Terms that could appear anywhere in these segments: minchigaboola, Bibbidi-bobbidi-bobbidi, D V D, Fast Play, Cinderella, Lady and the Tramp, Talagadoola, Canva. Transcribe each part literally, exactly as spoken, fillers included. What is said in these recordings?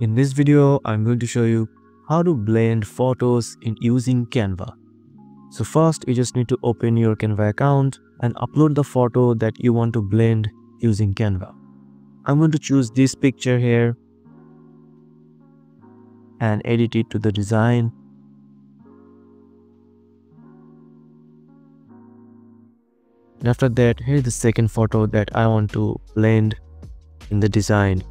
In this video, I'm going to show you how to blend photos in using Canva. So first, you just need to open your Canva account and upload the photo that you want to blend using Canva. I'm going to choose this picture here and edit it to the design. And after that, here's the second photo that I want to blend in the design.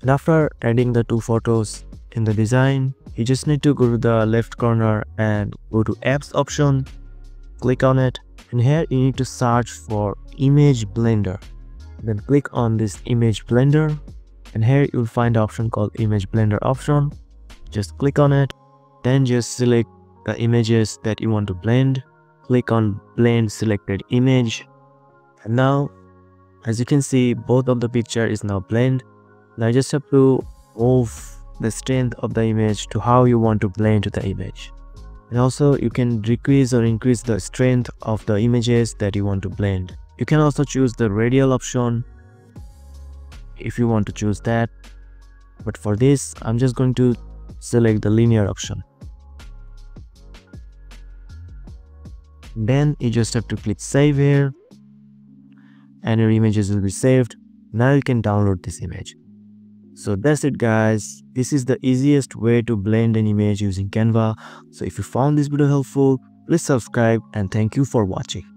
And after adding the two photos in the design, you just need to go to the left corner and go to apps option, click on it, and here you need to search for image blender. Then click on this image blender, and here you'll find an option called image blender option. Just click on it, then just select the images that you want to blend. Click on blend selected image, and now as you can see, both of the picture is now blend. Now you just have to move the strength of the image to how you want to blend the image, and also you can decrease or increase the strength of the images that you want to blend. You can also choose the radial option if you want to choose that, but for this I'm just going to select the linear option. Then you just have to click save here, and your images will be saved. Now you can download this image. So that's it guys, this is the easiest way to blend an image using Canva. So if you found this video helpful, please subscribe, and thank you for watching.